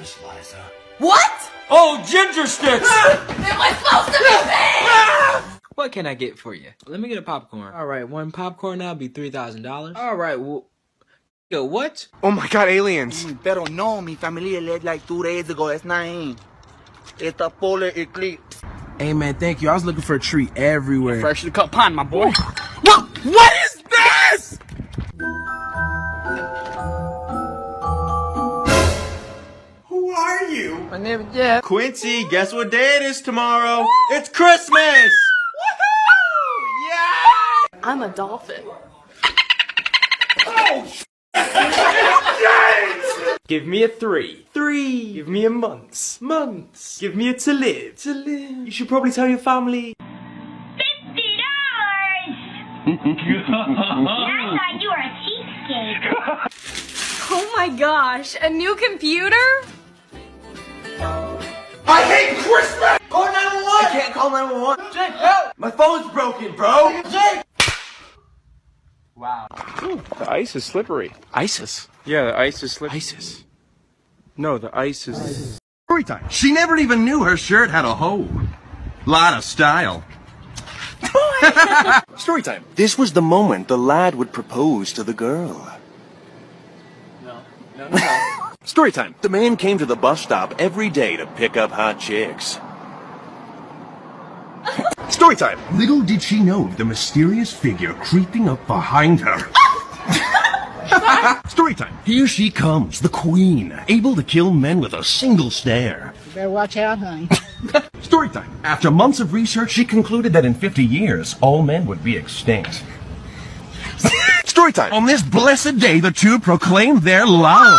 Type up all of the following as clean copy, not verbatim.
Christmas, Liza. What? Oh, ginger sticks! It was supposed to be me! What can I get for you? Let me get a popcorn. All right, one popcorn now be $3,000. All right, well... Yo, what? Oh my God, aliens! Pero no, mi familia led like 2 days ago. That's not him. It's a polar eclipse. Hey man, thank you. I was looking for a treat everywhere. You're freshly cut pine, my boy. What is this? Who are you? My name is Jeff. Quincy, guess what day it is tomorrow? It's Christmas! Woohoo! Yeah! I'm a dolphin. Oh, shit! Give me a 3. 3. Give me a months. Give me a to live. You should probably tell your family. $50! I thought you were a cheapskate. Oh my gosh, a new computer? I hate Christmas! Call 911! I can't call 911. Jake, help! My phone's broken, bro! Jake! Wow. Ooh, the ice is slippery. ISIS? Yeah, the ice is slippery. ISIS. No, the ice is... Story time. She never even knew her shirt had a hole. Lot of style. Story time. This was the moment the lad would propose to the girl. No. Story time. The man came to the bus stop every day to pick up hot chicks. Story time. Little did she know the mysterious figure creeping up behind her. Story time. Here she comes, the queen, able to kill men with a single stare. You better watch out, honey. Story time. After months of research, she concluded that in 50 years, all men would be extinct. Story time. On this blessed day, the two proclaimed their love.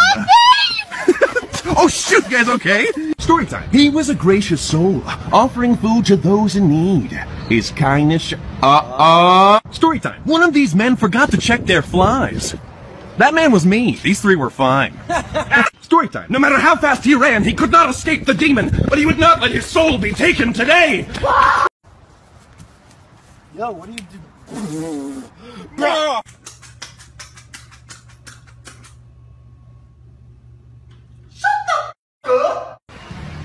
Oh, shoot, guys, okay? Story time. He was a gracious soul, offering food to those in need. His kindness... Story time. One of these men forgot to check their flies. That man was me. These three were fine. Story time. No matter how fast he ran, he could not escape the demon, but he would not let his soul be taken today. Yo, what are you doing? Bro!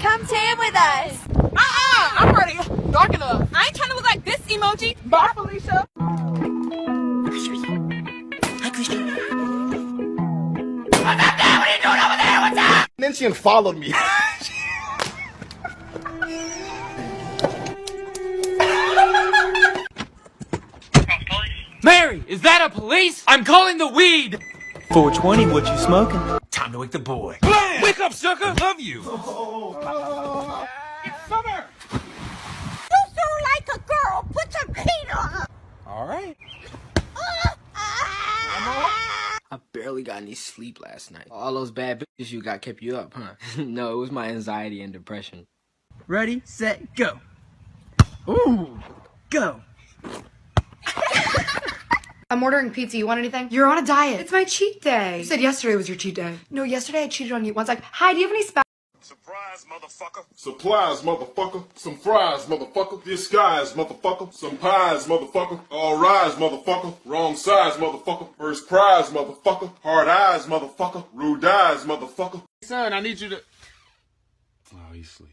Come tan with us. I'm ready. Dark enough. I ain't trying to look like this emoji. Bye, Felicia. What are you doing over there? What's up? And then she unfollowed me. Mary, is that a police? I'm calling the weed. 420, what you smoking? Time to wake the boy. Blam! Wake up, sucker! Love you! Oh. It's summer! You sound like a girl! Put your feet on! Alright. I barely got any sleep last night. All those bad bitches you got kept you up, huh? No, it was my anxiety and depression. Ready, set, go! Ooh! Go! I'm ordering pizza. You want anything? You're on a diet. It's my cheat day. You said yesterday was your cheat day. No, yesterday I cheated on you once. Like, hi, do you have any spice? Surprise, motherfucker. Supplies, motherfucker. Some fries, motherfucker. Disguise, motherfucker. Some pies, motherfucker. All rise, motherfucker. Wrong size, motherfucker. First prize, motherfucker. Hard eyes, motherfucker. Rude eyes, motherfucker. Son, I need you to... Oh, he's asleep.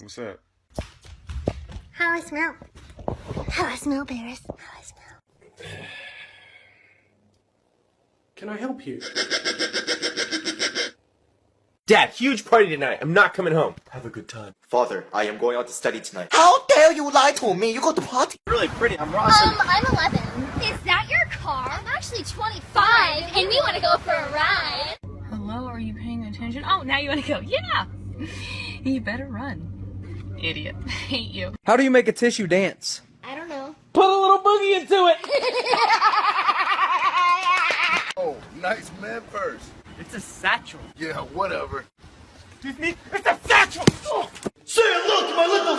What's up? How I smell. How I smell, Beerus. How I smell. Can I help you? Dad, huge party tonight. I'm not coming home. Have a good time. Father, I am going out to study tonight. How dare you lie to me? You go to party. Really pretty. I'm Ross. I'm 11. Is that your car? I'm actually 25, and we want to go for a ride. Hello, are you paying attention? Oh, now you want to go. Yeah. You better run. Idiot. I hate you. How do you make a tissue dance? I don't know. Put a little boogie into it! Oh, nice man first. It's a satchel. Yeah, whatever. Excuse me? It's a satchel! Oh. Say hello to my little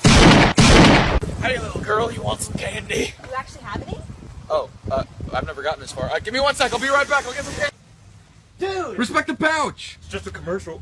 friend! No, please, no! Hi. Hey, little girl, you want some candy? You actually have any? Oh, I've never gotten this far. Give me 1 sec, I'll be right back, I'll get some candy. Dude! Respect the pouch! It's just a commercial.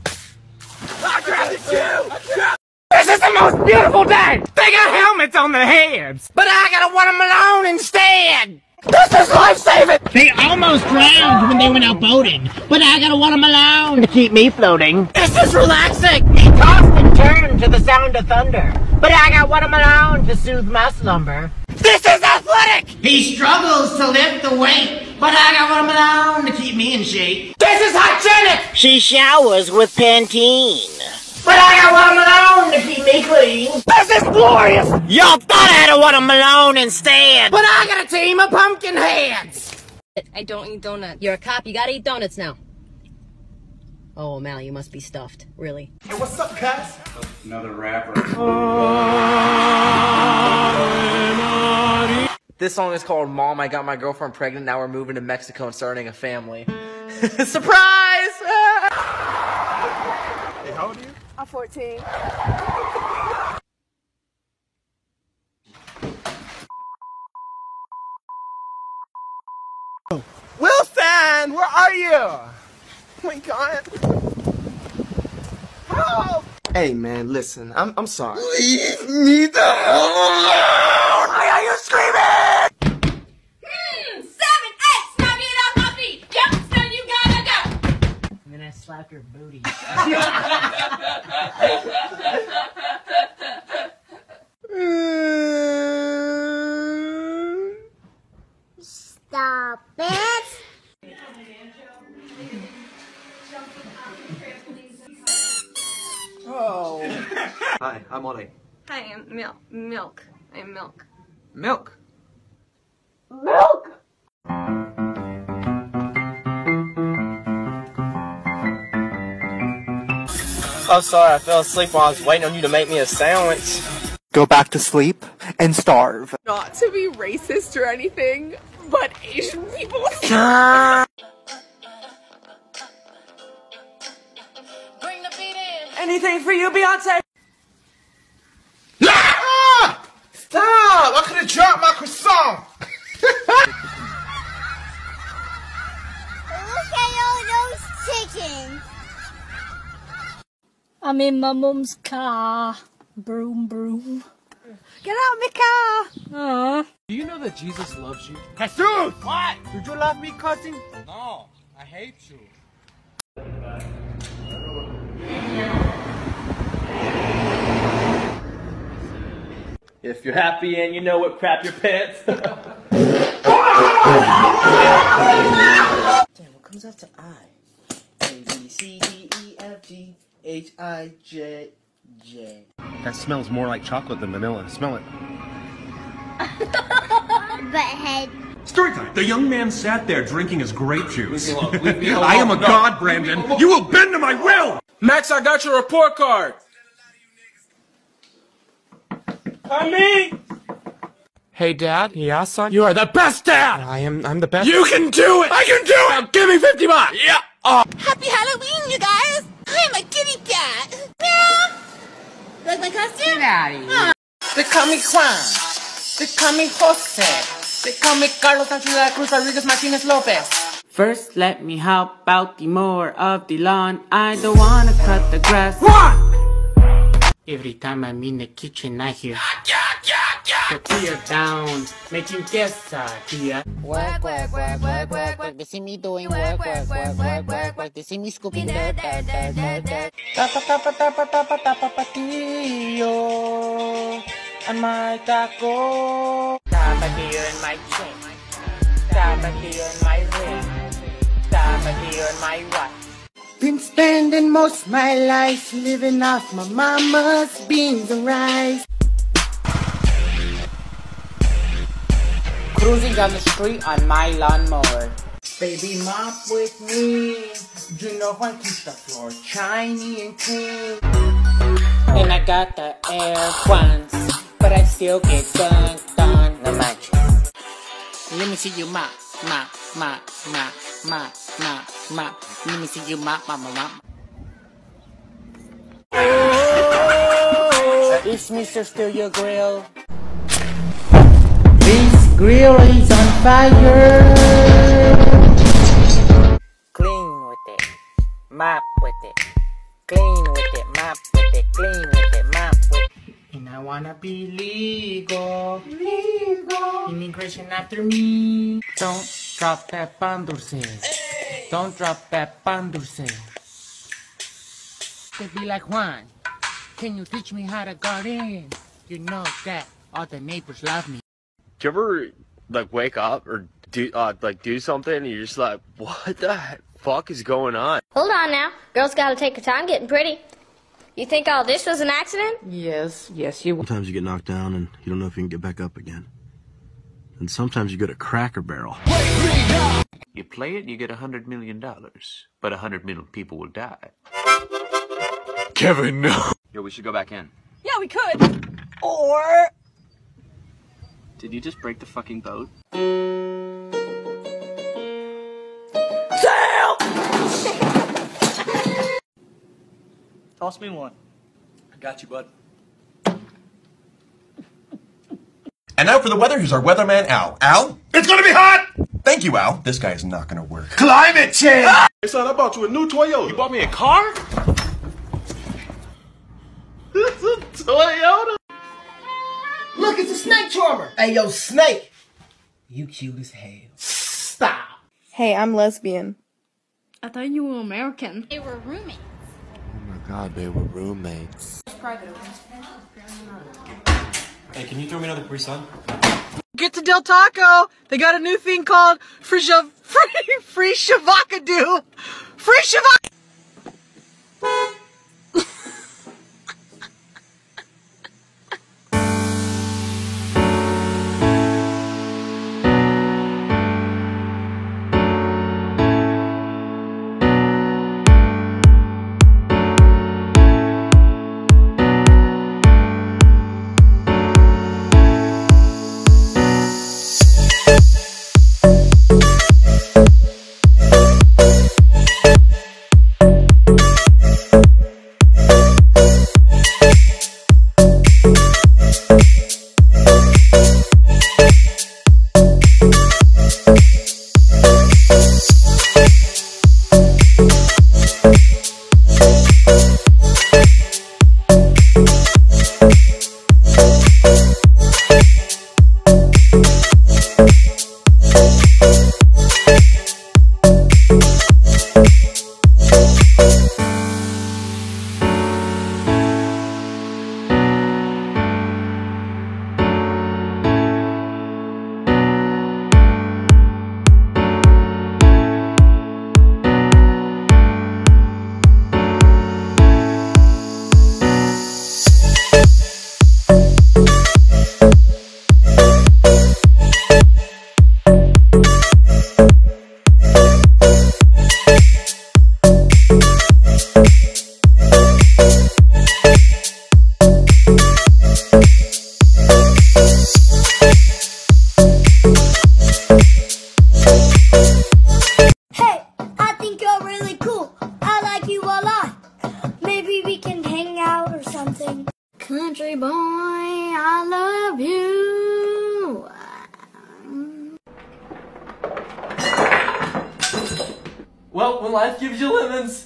I grabbed it too! This is the most beautiful day! They got helmets on their heads! But I gotta wear them alone instead! This is life-saving! They almost drowned when they went out boating, but I got a watermelon to keep me floating. This is relaxing! He tossed and turned to the sound of thunder, but I got watermelon to soothe my slumber. This is athletic! He struggles to lift the weight, but I got watermelon to keep me in shape. This is hygienic! She showers with Pantene, but I got watermelon to keep me clean. This is glorious! Y'all thought I had a watermelon instead, but I got a team of pumpkin heads. I don't eat donuts. You're a cop, you gotta eat donuts now. Oh, Mal, you must be stuffed, really. Hey, what's up, guys? Another rapper. This song is called Mom, I Got My Girlfriend Pregnant, Now We're Moving to Mexico and Starting a Family. Surprise! Hey, how old are you? I'm 14. Wilson, where are you? Oh my God. Help! Hey man, listen, I'm sorry. Leave me the hell alone! Why are you screaming? 7, 8, snap it off my feet. Yep, so you gotta go. And then I slapped her booty. Stop it. Oh. Hi, I'm Ollie. Hi, I'm Milk. I'm Milk. Milk? Milk? I'm sorry, I fell asleep while I was waiting on you to make me a sandwich. Go back to sleep and starve. Not to be racist or anything, but Asian people. Bring the beat in. Anything for you, Beyonce? Ah! Stop! I could have dropped my croissant. Look at all those chickens. I'm in my mum's car. Broom, broom. Get out of my car! Aww. Do you know that Jesus loves you? Jesus! What? Did you love me, cousin? No, I hate you. If you're happy and you know it, crap your pants. Damn, what comes after I? A, B, C, D, E, F, G. H-I-J-J. That smells more like chocolate than vanilla. Smell it. Butthead. Story time. The young man sat there drinking his grape juice. Leave me alone. I am a god, Brandon. You will bend to my will! Max, I got your report card. Come in. Hey, Dad. Yeah, son? You are the best dad! I'm the best. You can do it! I can do it! Now give me 50 bucks! Yeah! Happy Halloween, you guys! I'm a kitty cat. Meow. That's my costume. Daddy. Huh. They call me Juan. They call me Jose. They call me Carlos Anchula Cruz Rodriguez Martinez Lopez. First, let me help out the mower of the lawn. I don't wanna cut the grass. What? Every time I'm in the kitchen, I hear tortilla down, making quesadilla. Work, work, work, work, work, work. They see me doing work, work, work, work, work, work. They see me scooping dirt, dirt, dirt, dirt, dirt. Tapa, tapa, tapa, tapa, tapa, patillo. And my taco. Tapatillo in my chin. Tapatillo in my ring. Tapatillo in my watch. Been spending most of my life living off my mama's beans and rice. Cruising down the street on my lawnmower. Baby, mop with me. You know I keep the floor shiny and clean. And I got the air once, but I still get dunked on the mattress. Let me see you mop, mop, mop, mop, mop, mop, mop. Let me see you mop, mop, mop, mop. Oh, it's Mr. Steal Your Grill. Grill is on fire. Clean with it, mop with it. Clean with it, mop with it. Clean with it, mop with it. And I wanna be legal, legal. Immigration after me. Don't drop that pan dulce. Hey. Don't drop that pan dulce. They be like, Juan, can you teach me how to garden? You know that all the neighbors love me. Do you ever like wake up or do something and you're just like, what the fuck is going on? Hold on now, girls gotta take her time getting pretty. You think all this was an accident? Yes, yes you. Sometimes you get knocked down and you don't know if you can get back up again. And sometimes you go to Cracker Barrel. You play it, you get $100 million, but 100 million people will die. Kevin, no. Yo, we should go back in. Yeah, we could. Or. Did you just break the fucking boat? Sail! Toss me one. I got you, bud. And now for the weather, here's our weatherman, Al. Al? It's gonna be hot! Thank you, Al. This guy is not gonna work. Climate change! Ah! Hey, son, I bought you a new Toyota. You bought me a car? It's a Toyota? Look, it's a snake charmer! Hey, yo, snake! You cute as hell. Stop! Hey, I'm lesbian. I thought you were American. They were roommates. Oh my god, they were roommates. Private. Hey, can you throw me another Capri Sun? Get to Del Taco! They got a new thing called Free Shavacadoo! Free Shavacadoo! Country boy, I love you. Well, when life gives you lemons.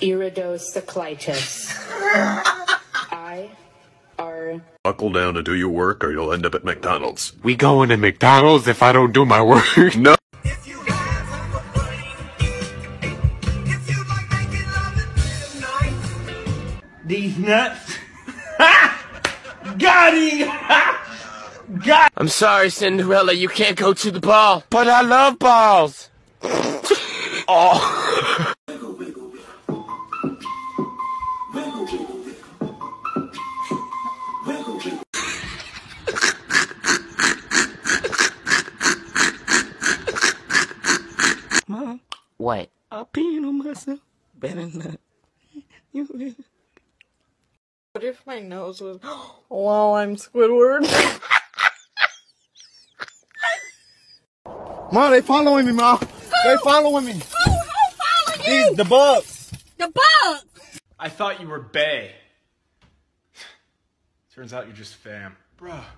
Iridocyclitis. Buckle down and do your work or you'll end up at McDonald's. We going to McDonald's if I don't do my work? No. These nuts. Got him. Got. I'm sorry, Cinderella. You can't go to the ball. But I love balls. Oh. Wiggle, wiggle, wiggle. Wiggle, wiggle, wiggle. Wiggle, wiggle. Mom. What? I'm peeing on myself. Better not. You will. What if my nose was, while I'm Squidward? Ma, they following me, Ma. Who? They following me. Who following you? The bugs. The bugs. I thought you were bae. Turns out you're just fam. Bruh.